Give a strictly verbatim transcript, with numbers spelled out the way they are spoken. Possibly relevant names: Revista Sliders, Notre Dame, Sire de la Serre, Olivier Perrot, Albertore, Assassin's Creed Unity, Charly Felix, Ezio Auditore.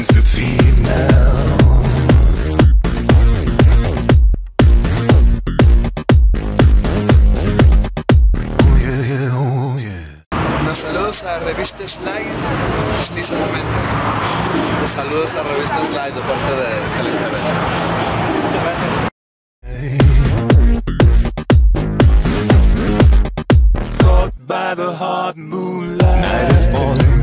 hands to feed now. Oh yeah, yeah, oh yeah. Unos saludos a Revista Sliders precisamente. Unos saludos a Revista Sliders de parte de Charly Felix. Muchas gracias. By the hot moonlight, night is falling.